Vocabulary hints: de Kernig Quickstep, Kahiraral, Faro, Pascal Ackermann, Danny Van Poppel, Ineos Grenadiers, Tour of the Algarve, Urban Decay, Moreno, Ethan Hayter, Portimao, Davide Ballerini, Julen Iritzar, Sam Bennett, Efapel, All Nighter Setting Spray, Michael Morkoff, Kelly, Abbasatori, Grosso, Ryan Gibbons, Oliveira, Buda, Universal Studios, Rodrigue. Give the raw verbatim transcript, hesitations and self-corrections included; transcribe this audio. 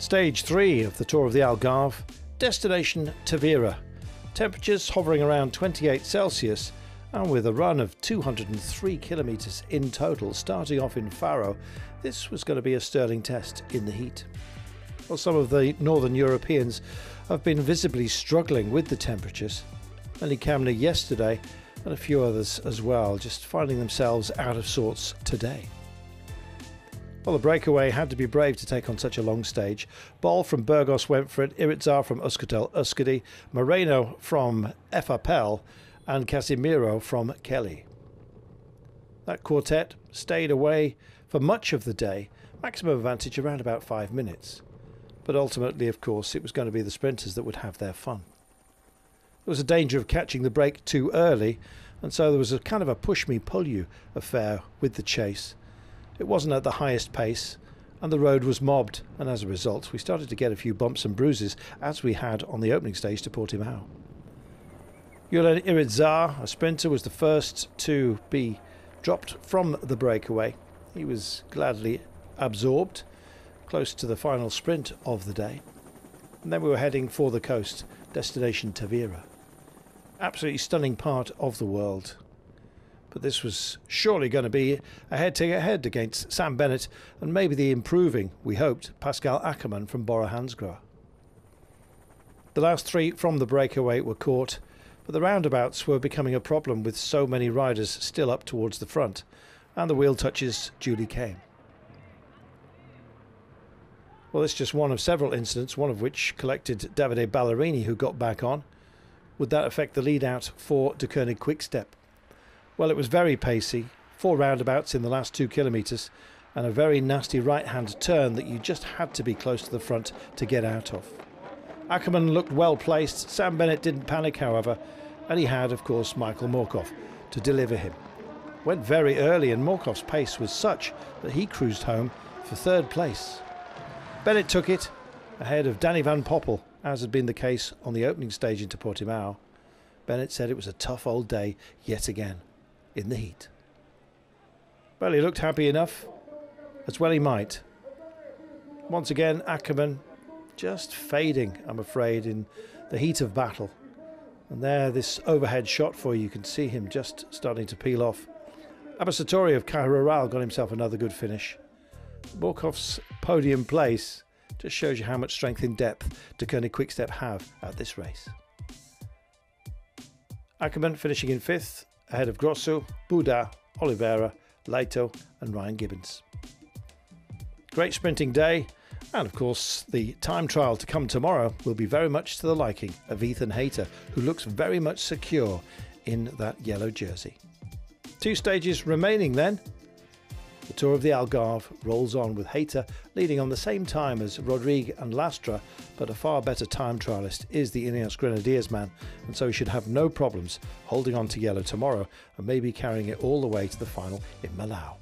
Stage three of the Tour of the Algarve, destination Tavira. Temperatures hovering around twenty-eight Celsius and with a run of two hundred three kilometres in total, starting off in Faro, this was going to be a sterling test in the heat. Well, some of the northern Europeans have been visibly struggling with the temperatures. Only Kamner yesterday and a few others as well, just finding themselves out of sorts today. Well, the breakaway had to be brave to take on such a long stage. Bol from Burgos went for it, Iritzar from Euskaltel Euskadi, Moreno from Efapel and Casimiro from Kelly. That quartet stayed away for much of the day, maximum advantage around about five minutes. But ultimately, of course, it was going to be the sprinters that would have their fun. There was a danger of catching the break too early, and so there was a kind of a push-me-pull-you affair with the chase. It wasn't at the highest pace, and the road was mobbed, and as a result, we started to get a few bumps and bruises, as we had on the opening stage to Portimao. Julen Iritzar, a sprinter, was the first to be dropped from the breakaway. He was gladly absorbed, close to the final sprint of the day. And then we were heading for the coast, destination Tavira. Absolutely stunning part of the world. But this was surely going to be a head-to-head against Sam Bennett and maybe the improving, we hoped, Pascal Ackermann from Bora-Hansgrohe. The last three from the breakaway were caught, but the roundabouts were becoming a problem with so many riders still up towards the front, and the wheel touches duly came. Well, it's just one of several incidents, one of which collected Davide Ballerini, who got back on. Would that affect the lead-out for de Kernig Quickstep? Well, it was very pacey, four roundabouts in the last two kilometres and a very nasty right-hand turn that you just had to be close to the front to get out of. Ackermann looked well-placed, Sam Bennett didn't panic, however, and he had, of course, Michael Morkoff to deliver him. Went very early and Morkoff's pace was such that he cruised home for third place. Bennett took it ahead of Danny Van Poppel, as had been the case on the opening stage into Portimao. Bennett said it was a tough old day yet again. In the heat. Well, he looked happy enough, as well he might. Once again, Ackermann just fading, I'm afraid, in the heat of battle. And there, this overhead shot for you, you can see him just starting to peel off. Abbasatori of Kahiraral got himself another good finish. Morkoff's podium place just shows you how much strength in depth de Kernig Quickstep have at this race. Ackermann finishing in fifth, ahead of Grosso, Buda, Oliveira, Laito and Ryan Gibbons. Great sprinting day, and of course the time trial to come tomorrow will be very much to the liking of Ethan Hayter, who looks very much secure in that yellow jersey. Two stages remaining then. The Tour of the Algarve rolls on with Hayter leading on the same time as Rodrigue and Lastra, but a far better time trialist is the Ineos Grenadiers man, and so he should have no problems holding on to yellow tomorrow and maybe carrying it all the way to the final in Malau.